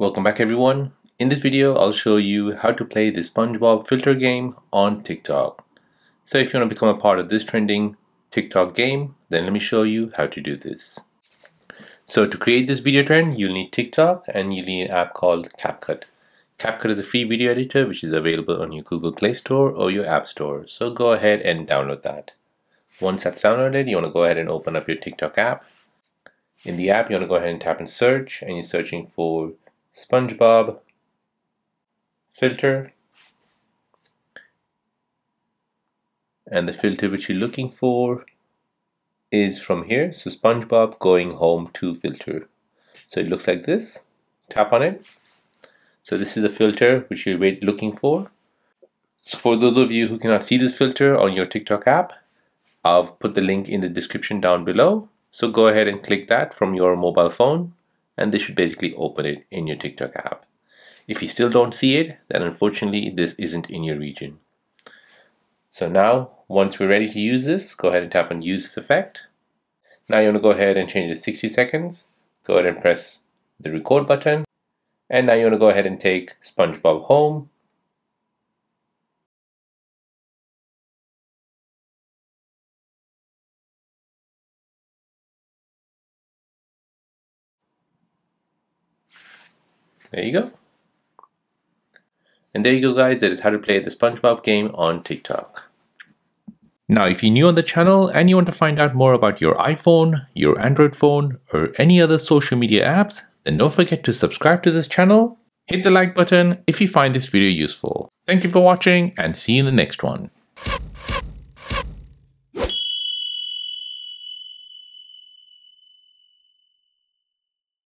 Welcome back everyone. In this video I'll show you how to play the SpongeBob filter game on TikTok. So if you want to become a part of this trending TikTok game, then let me show you how to do this. So to create this video trend, you'll need TikTok and you'll need an app called CapCut. CapCut is a free video editor which is available on your Google Play Store or your App Store. So go ahead and download that. Once that's downloaded, you want to go ahead and open up your TikTok app. In the app, you want to go ahead and tap in search, and you're searching for SpongeBob filter, and the filter which you're looking for is from here. So SpongeBob going home to filter. So it looks like this. Tap on it. So this is the filter which you're looking for. So for those of you who cannot see this filter on your TikTok app, I've put the link in the description down below. So go ahead and click that from your mobile phone, and this should basically open it in your TikTok app. If you still don't see it, then unfortunately this isn't in your region. So now once we're ready to use this, go ahead and tap on use this effect. Now you want to go ahead and change it to 60 seconds. Go ahead and press the record button. And now you want to go ahead and take SpongeBob home. There you go. And there you go guys, that is how to play the SpongeBob game on TikTok. Now if you're new on the channel and you want to find out more about your iPhone, your Android phone, or any other social media apps, then don't forget to subscribe to this channel. Hit the like button if you find this video useful. Thank you for watching and see you in the next one.